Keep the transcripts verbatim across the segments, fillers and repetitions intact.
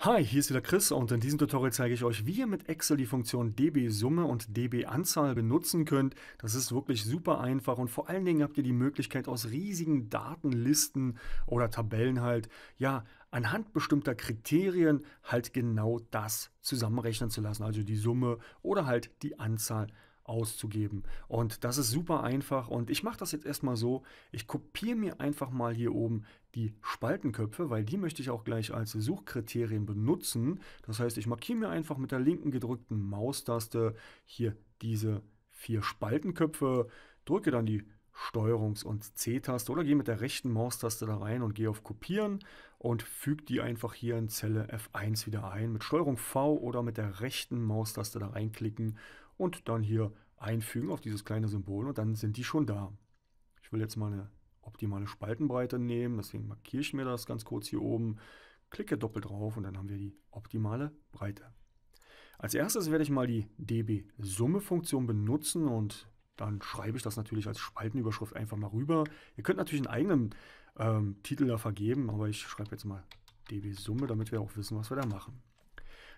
Hi, hier ist wieder Chris und in diesem Tutorial zeige ich euch, wie ihr mit Excel die Funktion D B Summe und D B Anzahl benutzen könnt. Das ist wirklich super einfach und vor allen Dingen habt ihr die Möglichkeit, aus riesigen Datenlisten oder Tabellen halt, ja, anhand bestimmter Kriterien halt genau das zusammenrechnen zu lassen, also die Summe oder halt die Anzahl auszugeben. Und das ist super einfach und ich mache das jetzt erstmal so, ich kopiere mir einfach mal hier oben die Spaltenköpfe, weil die möchte ich auch gleich als Suchkriterien benutzen. Das heißt, ich markiere mir einfach mit der linken gedrückten Maustaste hier diese vier Spaltenköpfe, drücke dann die Steuerungs- und C-Taste oder gehe mit der rechten Maustaste da rein und gehe auf Kopieren und füge die einfach hier in Zelle F eins wieder ein. Mit Steuerung V oder mit der rechten Maustaste da reinklicken und dann hier einfügen auf dieses kleine Symbol und dann sind die schon da. Ich will jetzt mal eine optimale Spaltenbreite nehmen, deswegen markiere ich mir das ganz kurz hier oben, klicke doppelt drauf und dann haben wir die optimale Breite. Als erstes werde ich mal die D B Summe-Funktion benutzen und dann schreibe ich das natürlich als Spaltenüberschrift einfach mal rüber. Ihr könnt natürlich einen eigenen ähm, Titel da vergeben, aber ich schreibe jetzt mal D B Summe, damit wir auch wissen, was wir da machen.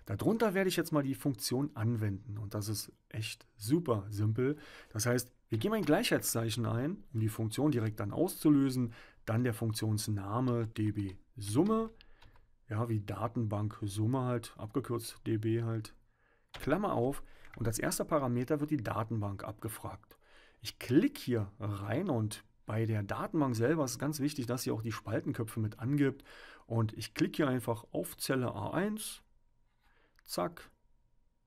Darunter werde ich jetzt mal die Funktion anwenden und das ist echt super simpel. Das heißt, wir geben ein Gleichheitszeichen ein, um die Funktion direkt dann auszulösen. Dann der Funktionsname D B Summe, ja, wie Datenbank Summe halt, abgekürzt D B halt, Klammer auf. Und als erster Parameter wird die Datenbank abgefragt. Ich klicke hier rein und bei der Datenbank selber ist ganz wichtig, dass ihr auch die Spaltenköpfe mit angibt. Und ich klicke hier einfach auf Zelle A eins, zack,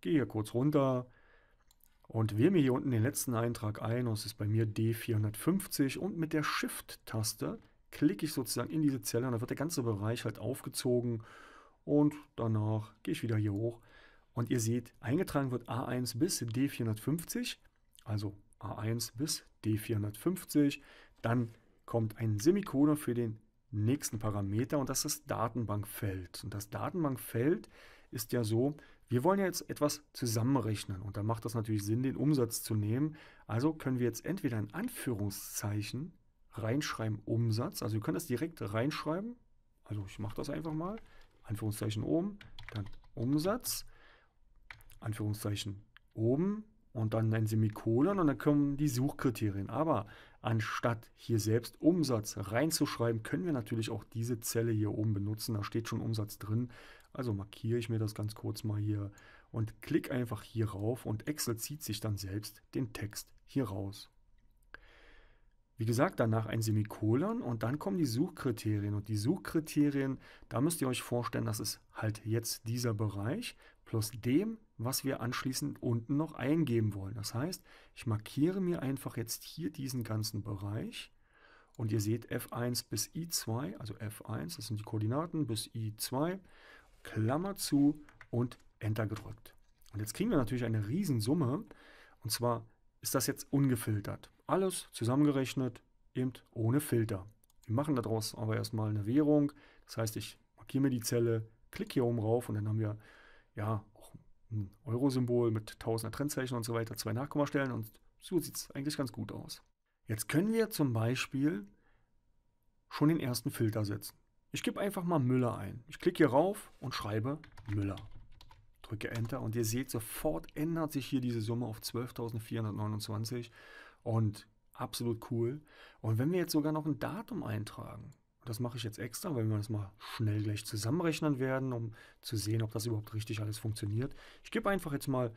gehe hier kurz runter und wähle mir hier unten den letzten Eintrag ein. Das ist bei mir D vierhundertfünfzig und mit der Shift-Taste klicke ich sozusagen in diese Zelle und dann wird der ganze Bereich halt aufgezogen und danach gehe ich wieder hier hoch. Und ihr seht, eingetragen wird A eins bis D vierhundertfünfzig, also A eins bis D vierhundertfünfzig. Dann kommt ein Semikolon für den nächsten Parameter und das ist das Datenbankfeld. Und das Datenbankfeld ist ja so, wir wollen ja jetzt etwas zusammenrechnen und da macht das natürlich Sinn, den Umsatz zu nehmen. Also können wir jetzt entweder in Anführungszeichen reinschreiben Umsatz, also wir können das direkt reinschreiben. Also ich mache das einfach mal, Anführungszeichen oben, dann Umsatz. Anführungszeichen oben und dann ein Semikolon und dann kommen die Suchkriterien. Aber anstatt hier selbst Umsatz reinzuschreiben, können wir natürlich auch diese Zelle hier oben benutzen. Da steht schon Umsatz drin. Also markiere ich mir das ganz kurz mal hier und klicke einfach hier rauf und Excel zieht sich dann selbst den Text hier raus. Wie gesagt, danach ein Semikolon und dann kommen die Suchkriterien. Und die Suchkriterien, da müsst ihr euch vorstellen, das ist halt jetzt dieser Bereich plus dem, was wir anschließend unten noch eingeben wollen. Das heißt, ich markiere mir einfach jetzt hier diesen ganzen Bereich und ihr seht F eins bis I zwei, also F eins, das sind die Koordinaten, bis I zwei, Klammer zu und Enter gedrückt. Und jetzt kriegen wir natürlich eine Riesensumme und zwar ist das jetzt ungefiltert. Alles zusammengerechnet, eben ohne Filter. Wir machen daraus aber erstmal eine Währung. Das heißt, ich markiere mir die Zelle, klicke hier oben rauf und dann haben wir ja auch ein Euro-Symbol mit tausender Trennzeichen und so weiter, zwei Nachkommastellen und so sieht es eigentlich ganz gut aus. Jetzt können wir zum Beispiel schon den ersten Filter setzen. Ich gebe einfach mal Müller ein. Ich klicke hier rauf und schreibe Müller. Drücke Enter und ihr seht, sofort ändert sich hier diese Summe auf zwölftausendvierhundertneunundzwanzig. Und absolut cool. Und wenn wir jetzt sogar noch ein Datum eintragen, das mache ich jetzt extra, weil wir das mal schnell gleich zusammenrechnen werden, um zu sehen, ob das überhaupt richtig alles funktioniert. Ich gebe einfach jetzt mal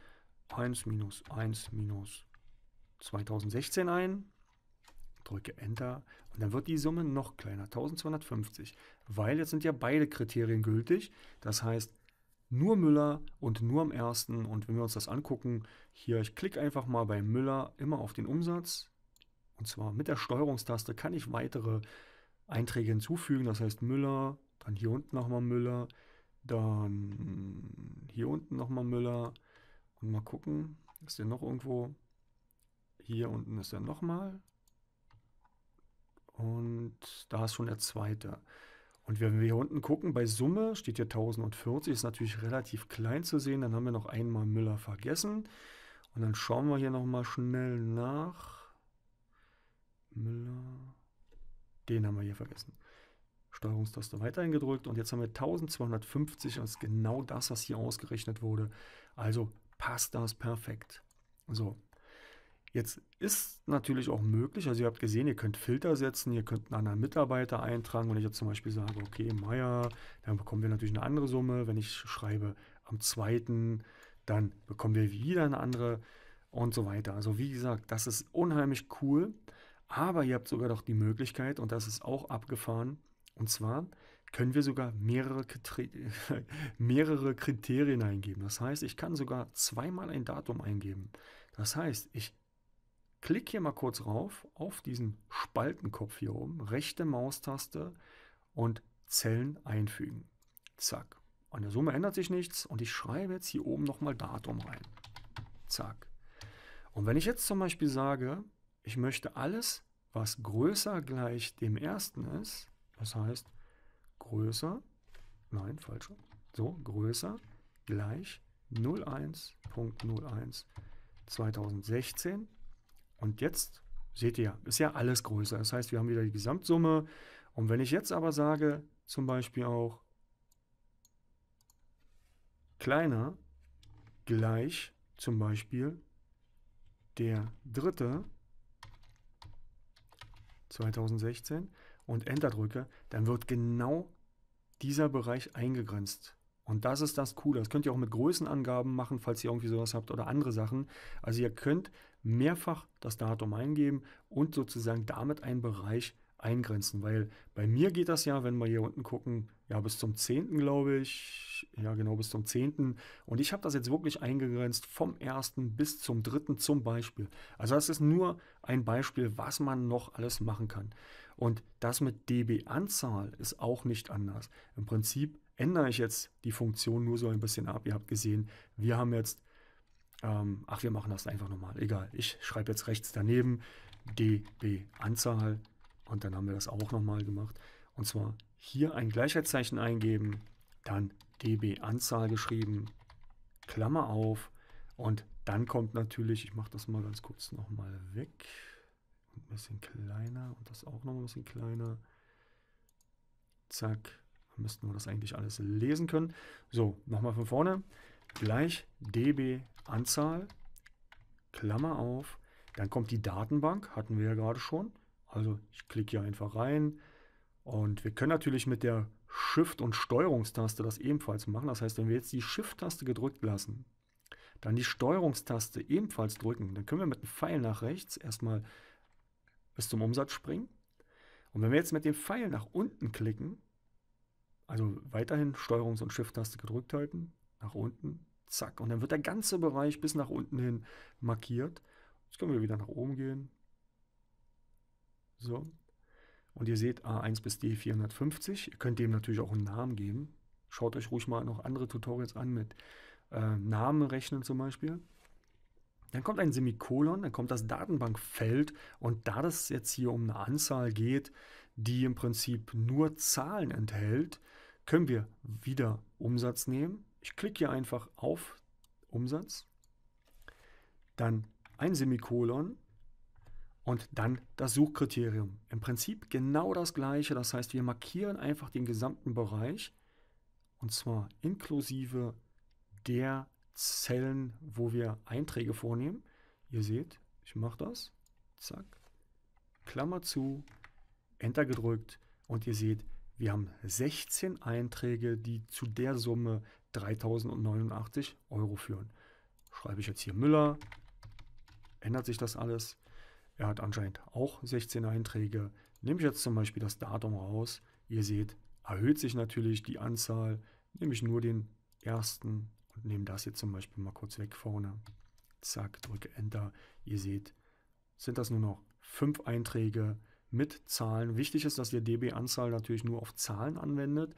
eins minus eins minus zweitausendsechzehn ein, drücke Enter und dann wird die Summe noch kleiner, eintausendzweihundertfünfzig, weil jetzt sind ja beide Kriterien gültig. Das heißt, nur Müller und nur am ersten. Und wenn wir uns das angucken, hier, ich klicke einfach mal bei Müller immer auf den Umsatz. Und zwar mit der Steuerungstaste kann ich weitere Einträge hinzufügen. Das heißt Müller, dann hier unten nochmal Müller, dann hier unten nochmal Müller. Und mal gucken, ist der noch irgendwo? Hier unten ist der nochmal. Und da ist schon der zweite. Und wenn wir hier unten gucken, bei Summe steht hier tausendvierzig, ist natürlich relativ klein zu sehen. Dann haben wir noch einmal Müller vergessen. Und dann schauen wir hier nochmal schnell nach. Müller, den haben wir hier vergessen. Steuerungstaste weiterhin gedrückt und jetzt haben wir eintausendzweihundertfünfzig und das ist genau das, was hier ausgerechnet wurde. Also passt das perfekt. So, jetzt ist natürlich auch möglich, also ihr habt gesehen, ihr könnt Filter setzen, ihr könnt einen anderen Mitarbeiter eintragen. Wenn ich jetzt zum Beispiel sage, okay, Meier, dann bekommen wir natürlich eine andere Summe. Wenn ich schreibe am zweiten, dann bekommen wir wieder eine andere und so weiter. Also wie gesagt, das ist unheimlich cool. Aber ihr habt sogar noch die Möglichkeit, und das ist auch abgefahren, und zwar können wir sogar mehrere, mehrere Kriterien eingeben. Das heißt, ich kann sogar zweimal ein Datum eingeben. Das heißt, ich klicke hier mal kurz rauf, auf diesen Spaltenkopf hier oben, rechte Maustaste und Zellen einfügen. Zack. An der Summe ändert sich nichts und ich schreibe jetzt hier oben nochmal Datum rein. Zack. Und wenn ich jetzt zum Beispiel sage, ich möchte alles, was größer gleich dem ersten ist, das heißt größer, nein, falsch, so, größer gleich null eins Punkt null eins zweitausendsechzehn. Und jetzt seht ihr ja, ist ja alles größer. Das heißt, wir haben wieder die Gesamtsumme. Und wenn ich jetzt aber sage, zum Beispiel auch kleiner gleich zum Beispiel der dritte zweitausendsechzehn und Enter drücke, dann wird genau dieser Bereich eingegrenzt. Und das ist das Coole. Das könnt ihr auch mit Größenangaben machen, falls ihr irgendwie sowas habt oder andere Sachen. Also ihr könnt mehrfach das Datum eingeben und sozusagen damit einen Bereich eingrenzen. Weil bei mir geht das ja, wenn wir hier unten gucken, ja bis zum zehnten glaube ich, ja genau bis zum zehnten Und ich habe das jetzt wirklich eingegrenzt vom ersten bis zum dritten zum Beispiel. Also das ist nur ein Beispiel, was man noch alles machen kann. Und das mit D B Anzahl ist auch nicht anders. Im Prinzip ändere ich jetzt die Funktion nur so ein bisschen ab. Ihr habt gesehen, wir haben jetzt, ähm, ach, wir machen das einfach nochmal. Egal, ich schreibe jetzt rechts daneben D B Anzahl und dann haben wir das auch nochmal gemacht. Und zwar hier ein Gleichheitszeichen eingeben, dann D B Anzahl geschrieben, Klammer auf und dann kommt natürlich, ich mache das mal ganz kurz nochmal weg, ein bisschen kleiner und das auch nochmal ein bisschen kleiner. Zack. Müssten wir das eigentlich alles lesen können. So, nochmal von vorne. Gleich D B Anzahl, Klammer auf. Dann kommt die Datenbank, hatten wir ja gerade schon. Also ich klicke hier einfach rein. Und wir können natürlich mit der Shift- und Steuerungstaste das ebenfalls machen. Das heißt, wenn wir jetzt die Shift-Taste gedrückt lassen, dann die Steuerungstaste ebenfalls drücken, dann können wir mit dem Pfeil nach rechts erstmal bis zum Umsatz springen. Und wenn wir jetzt mit dem Pfeil nach unten klicken, also weiterhin Steuerungs- und Shift-Taste gedrückt halten, nach unten, zack. Und dann wird der ganze Bereich bis nach unten hin markiert. Jetzt können wir wieder nach oben gehen. So. Und ihr seht A eins bis D vierhundertfünfzig. Ihr könnt dem natürlich auch einen Namen geben. Schaut euch ruhig mal noch andere Tutorials an mit äh, Namen rechnen zum Beispiel. Dann kommt ein Semikolon, dann kommt das Datenbankfeld und da das jetzt hier um eine Anzahl geht, die im Prinzip nur Zahlen enthält, können wir wieder Umsatz nehmen. Ich klicke hier einfach auf Umsatz, dann ein Semikolon und dann das Suchkriterium. Im Prinzip genau das gleiche, das heißt, wir markieren einfach den gesamten Bereich und zwar inklusive der Zellen, wo wir Einträge vornehmen. Ihr seht, ich mache das, zack, Klammer zu, Enter gedrückt und ihr seht, wir haben sechzehn Einträge, die zu der Summe dreitausendneunundachtzig Euro führen. Schreibe ich jetzt hier Müller, ändert sich das alles. Er hat anscheinend auch sechzehn Einträge. Nehme ich jetzt zum Beispiel das Datum raus. Ihr seht, erhöht sich natürlich die Anzahl. Nehme ich nur den ersten und nehme das jetzt zum Beispiel mal kurz weg vorne. Zack, drücke Enter. Ihr seht, sind das nur noch fünf Einträge mit Zahlen. Wichtig ist, dass ihr D B Anzahl natürlich nur auf Zahlen anwendet,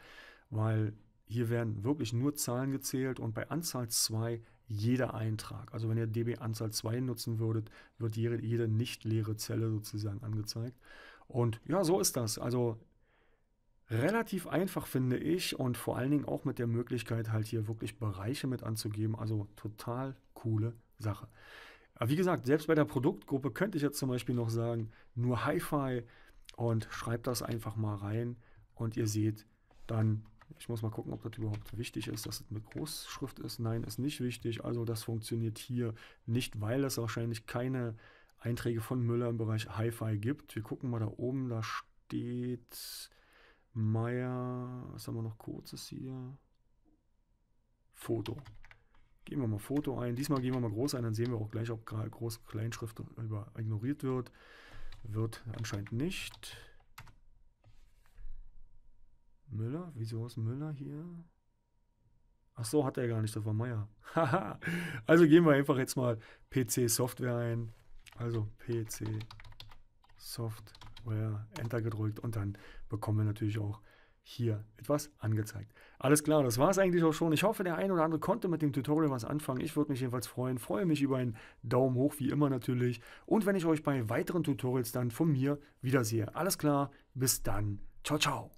weil hier werden wirklich nur Zahlen gezählt und bei Anzahl zwei jeder Eintrag. Also wenn ihr D B Anzahl zwei nutzen würdet, wird jede, jede nicht leere Zelle sozusagen angezeigt. Und ja, so ist das. Also relativ einfach, finde ich, und vor allen Dingen auch mit der Möglichkeit, halt hier wirklich Bereiche mit anzugeben. Also total coole Sache. Wie gesagt, selbst bei der Produktgruppe könnte ich jetzt zum Beispiel noch sagen, nur Hi-Fi und schreibt das einfach mal rein Und ihr seht dann, ich muss mal gucken, ob das überhaupt wichtig ist, dass es mit Großschrift ist. Nein, ist nicht wichtig. Also das funktioniert hier nicht, weil es wahrscheinlich keine Einträge von Müller im Bereich Hi-Fi gibt. Wir gucken mal da oben, da steht Meier, was haben wir noch kurzes hier? Foto. Geben wir mal Foto ein. Diesmal geben wir mal groß ein, dann sehen wir auch gleich, ob gerade Groß- und Kleinschrift über ignoriert wird. Wird anscheinend nicht. Müller? Wieso ist Müller hier? Ach so, hat er gar nicht, das war Meier. Haha. Also geben wir einfach jetzt mal P C-Software ein. Also P C-Software, Enter gedrückt und dann bekommen wir natürlich auch hier etwas angezeigt. Alles klar, das war es eigentlich auch schon. Ich hoffe, der ein oder andere konnte mit dem Tutorial was anfangen. Ich würde mich jedenfalls freuen. Freue mich über einen Daumen hoch, wie immer natürlich. Und wenn ich euch bei weiteren Tutorials dann von mir wiedersehe. Alles klar, bis dann. Ciao, ciao.